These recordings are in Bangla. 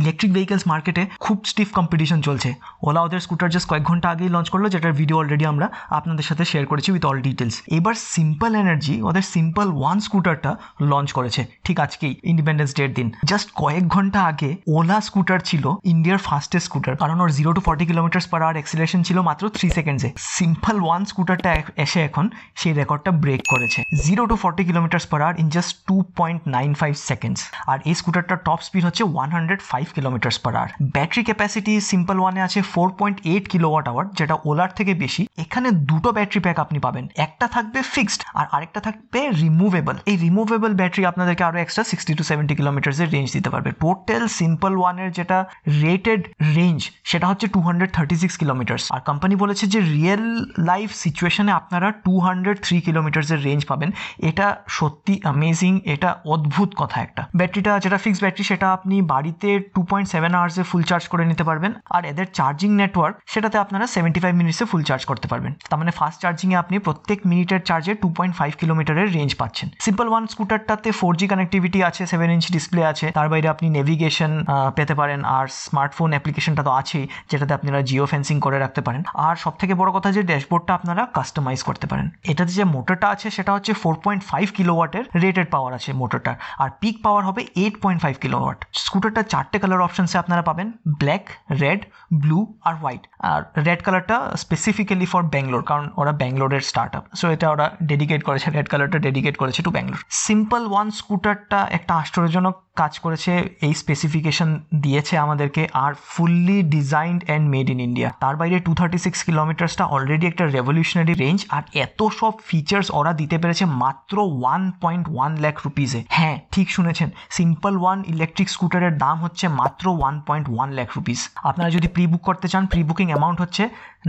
इलेक्ट्रिक वेहिकल्स मार्केटे खूब स्टिफ कम्पिटिशन चलছে। ओला ওদের स्कूटर जस्ट कयेक घंटा आगे लॉन्च करलो, जेटार भिडियो अलरेडी आमरा आपनादेर साथे शेयर करेছি উইথ অল ডিটেইলস। এবার সিম্পল এনার্জি ওদের সিম্পল ওয়ান স্কুটারটা লঞ্চ করেছে ঠিক আজকেই, ইন্ডিপেন্ডেন্স ডের দিন। জাস্ট কয়েক ঘন্টা আগে ওলা স্কুটার ছিল ইন্ডিয়ার ফাস্টেস্ট স্কুটার, কারণ ওর 0 to 40 km/h অ্যাক্সিলারেশন ছিল মাত্র 3 সেকেন্ডে। সিম্পল ওয়ান স্কুটারটা এসে এখন সেই রেকর্ডটা ব্রেক করেছে, 0 to 40 km/h in just 2.95 seconds. আর এই স্কুটারটার টপ স্পিড হচ্ছে 105 km/h। ব্যাটারি ক্যাপাসিটি সিম্পল ওয়ানে আছে 4.8 kWh, যেটা ওলার থেকে বেশি। এখানে দুটো ব্যাটারি প্যাক আপনি পাবেন, একটা থাকবে ফিক্সড আর আরেকটা থাকবে রিমুভেবল। এই রিমুভেবল ব্যাটারি আপনাদেরকে আরো এক্সট্রা 60 to 70 km এর রেঞ্জ দিতে পারবে। টোটাল সিম্পল ওয়ানের যেটা রেটেড রেঞ্জ সেটা হচ্ছে 236 km, আর কোম্পানি বলেছে যে রিয়েল লাইফ সিচুয়েশনে আপনারা 203 km এর রেঞ্জ পাবেন। এটা সত্যি অ্যামেজিং, এটা অদ্ভুত কথা একটা। ব্যাটারিটা যেটা ফিক্সড ব্যাটারি সেটা আপনি বাড়িতে 2.7 hours ফুল চার্জ করে নিতে পারবেন, আর এদের চার্জিং নেটওয়ার্ক সেটাতে আপনারা 75 minutes ফুল চার্জ করতে পারবেন। তার মানে ফাস্ট চার্জিং এ আপনি প্রত্যেক মিনিটের চার্জে 2.5 km রেঞ্জ পাচ্ছেন। সিম্পল ওয়ান স্কুটারটাতে 4G কানেক্টিভিটি আছে, 7-inch ডিসপ্লে আছে, তার বাইরে আপনি নেভিগেশন পেতে পারেন, আর স্মার্টফোন অ্যাপ্লিকেশনটা তো আছেই যেটাতে আপনারা জিও ফেন্সিং করে রাখতে পারেন। আর সব থেকে বড় কথা যে ড্যাশবোর্ডটা আপনারা কাস্টমাইজ করতে পারেন। এটাতে যে মোটরটা আছে সেটা হচ্ছে 4.5 kW রেটেড পাওয়ার আছে মোটরটার, আর পিক পাওয়ার হবে 8.5 kW। স্কুটারটা 4টে কালার অপশনসে আপনারা পাবেন, ব্ল্যাক, রেড, ব্লু আর হোয়াইট। আর রেড কালারটা স্পেসিফিক্যালি ফর ব্যাঙ্গালোর, কারণ ওরা ব্যাঙ্গালোরের স্টার্টআপ, সো এটা ওরা ডেডিকেট করেছে, রেড কালারটা ডেডিকেট করেছে টু ব্যাঙ্গালোর। সিম্পল ওয়ান স্কুটারটা একটা আশ্চর্যজনক কাজ করেছে, এই স্পেসিফিকেশন দিয়েছে আমাদেরকে, আর fully designed and made in India. তার বাইরে 236 km অলরেডি একটা রেভলিউশনারি রেঞ্জ, আর এত সব ফিচার্স ওরা দিতে পেরেছে মাত্র 1.1 lakh rupees-এ। হ্যাঁ ঠিক শুনেছেন, সিম্পল ওয়ান ইলেকট্রিক স্কুটারের দাম হচ্ছে মাত্র 1.1 lakh rupees। আপনারা যদি প্রি বুক করতে চান, প্রি বুকিং অ্যামাউন্ট হচ্ছে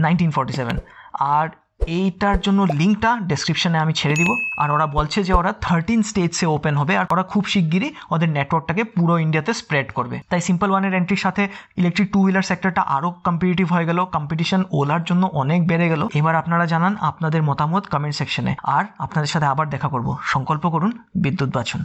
1947, আর এইটার জন্য লিঙ্কটা ডেসক্রিপশনে আমি ছেড়ে দিব। আর ওরা বলছে যে ওরা 13 states-এ ওপেন হবে, আর ওরা খুব শিগগিরই ওদের নেটওয়ার্কটাকে পুরো ইন্ডিয়াতে স্প্রেড করবে। তাই সিম্পল ওয়ানের এন্ট্রির সাথে ইলেকট্রিক টু হুইলার সেক্টরটা আরও কম্পিটিটিভ হয়ে গেল, কম্পিটিশন ওলার জন্য অনেক বেড়ে গেল। এবার আপনারা জানান আপনাদের মতামত কমেন্ট সেকশনে, আর আপনাদের সাথে আবার দেখা করব। সংকল্প করুন, বিদ্যুৎ বাঁচুন।